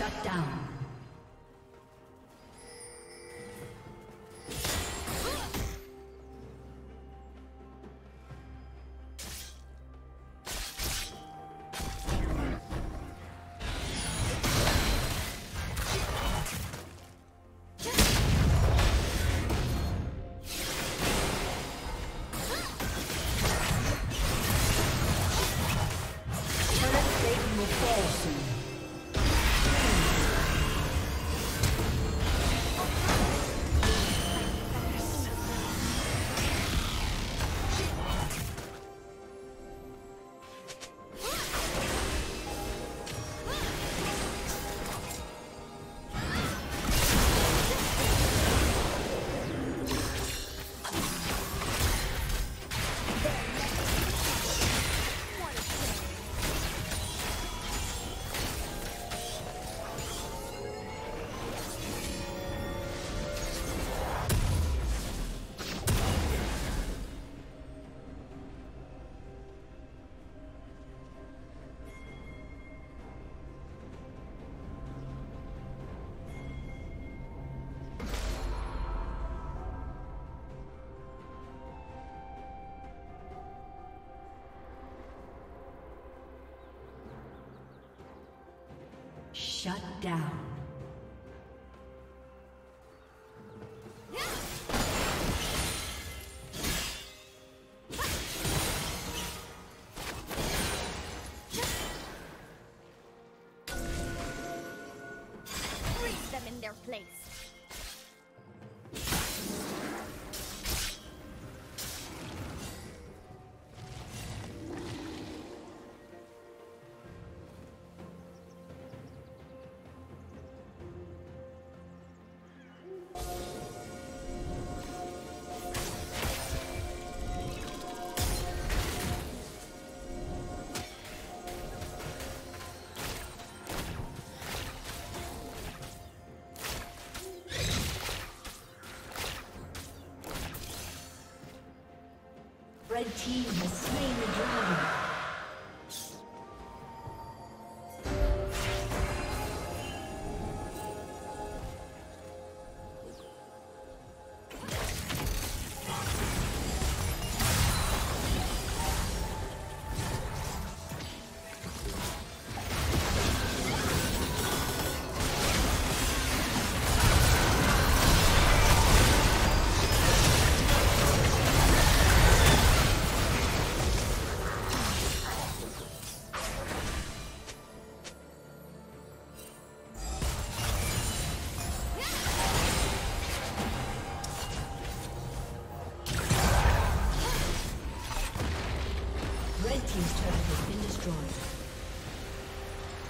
Shut down. Shut down. Freeze them in their place. The team has slain the dragon.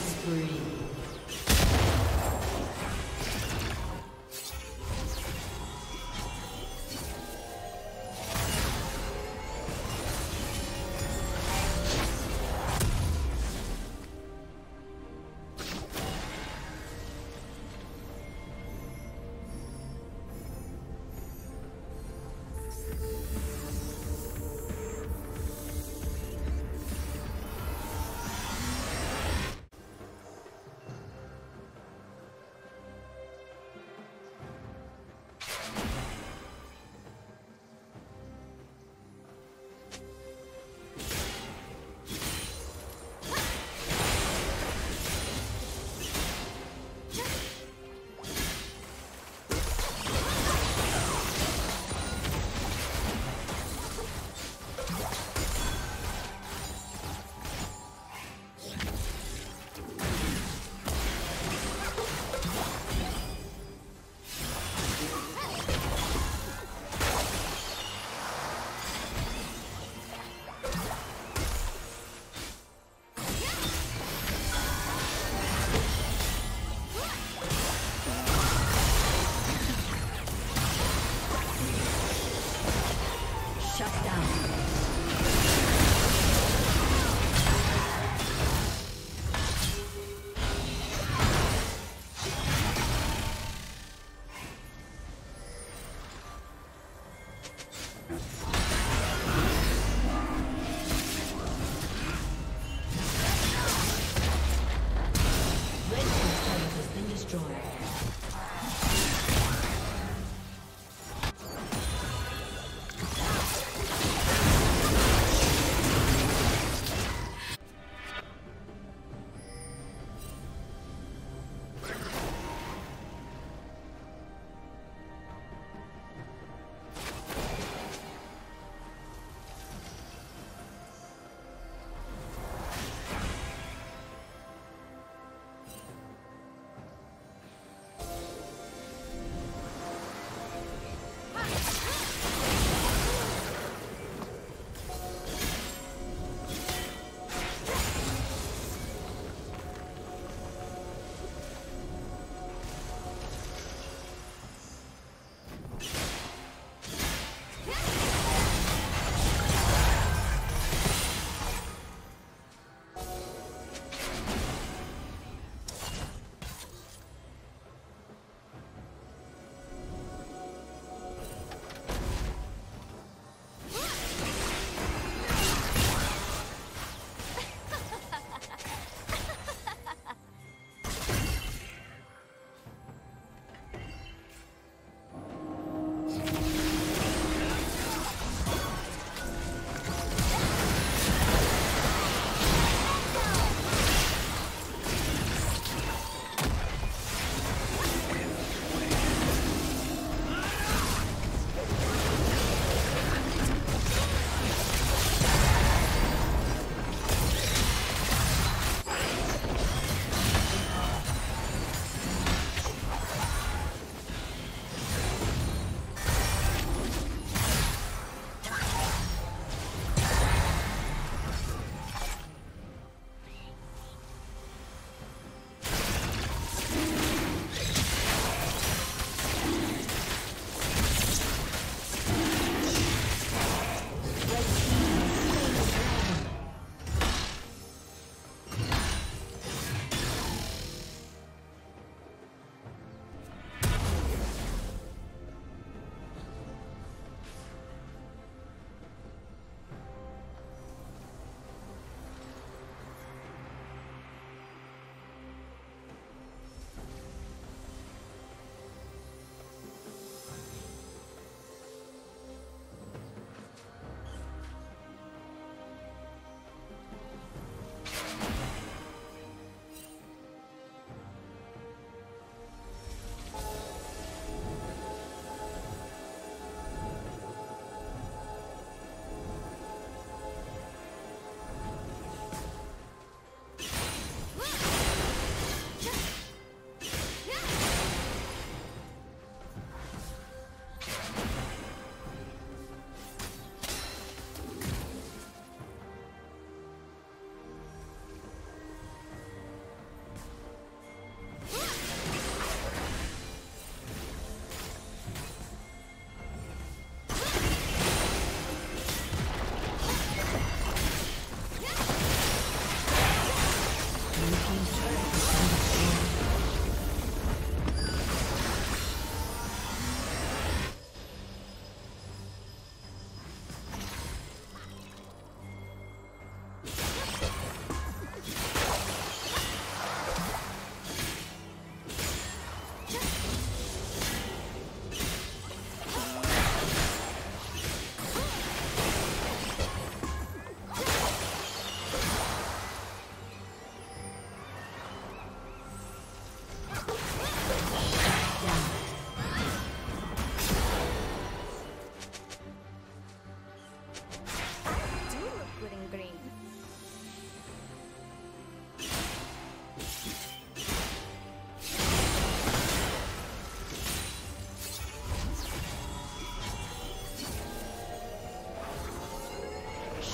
Spree.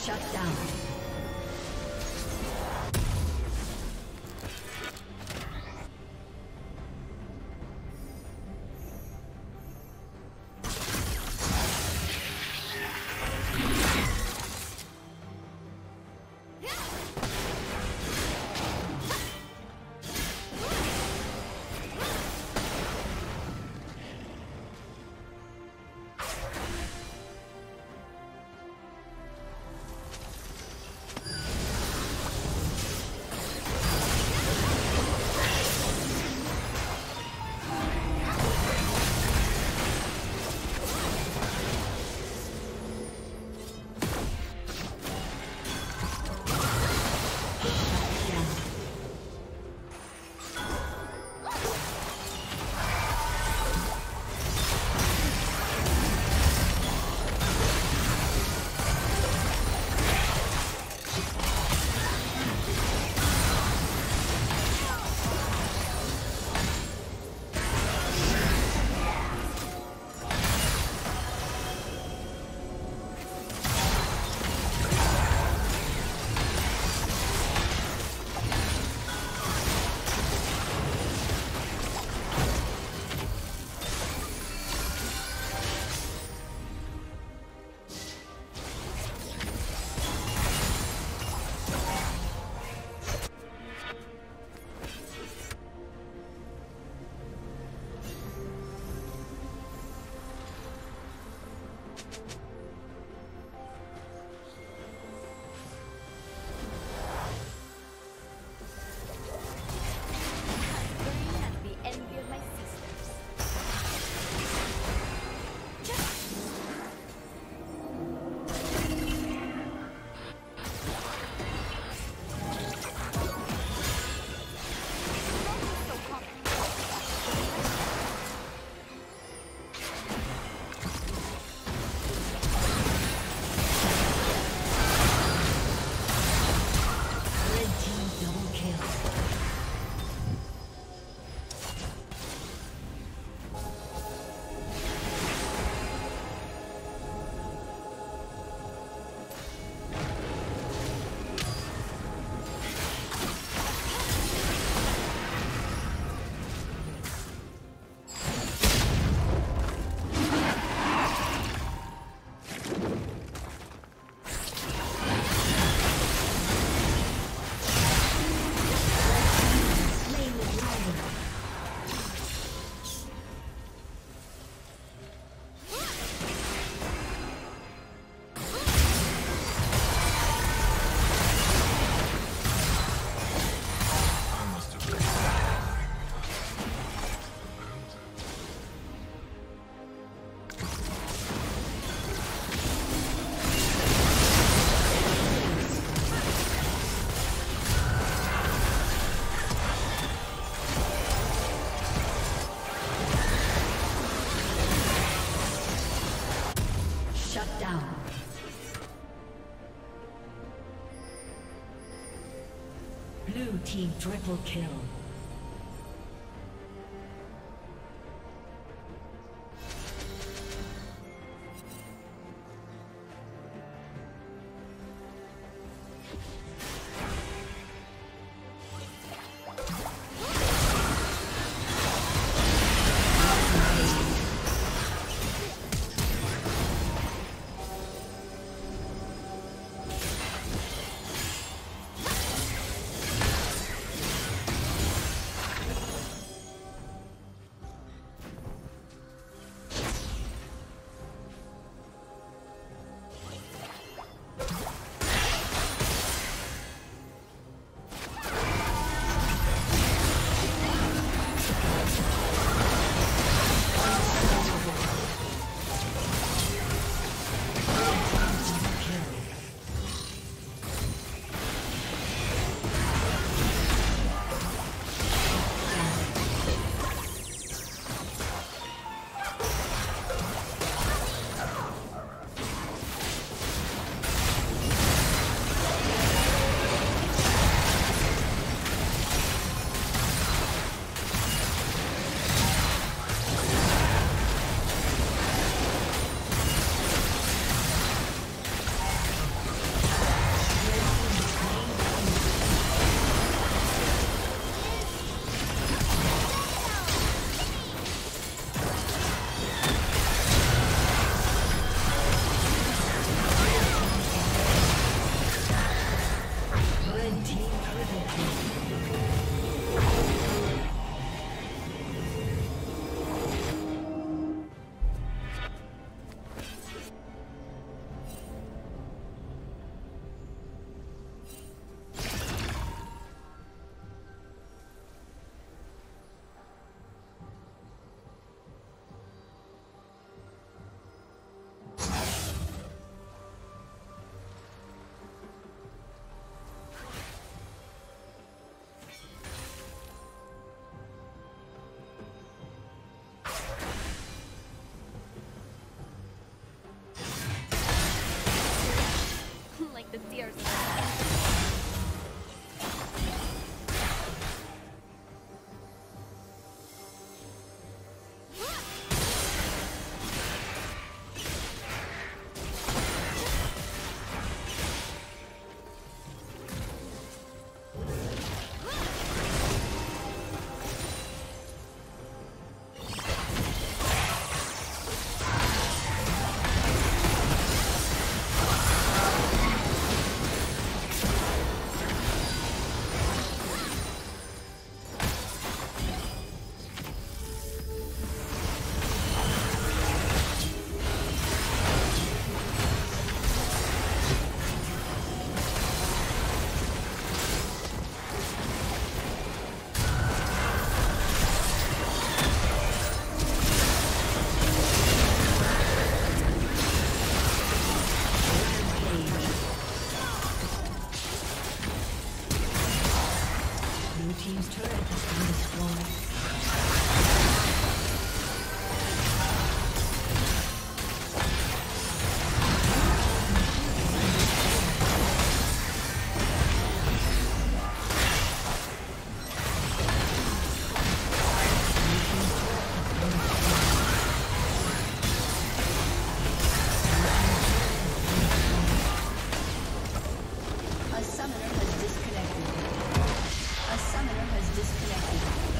Shut down. Team triple kill. like the tears of disconnected.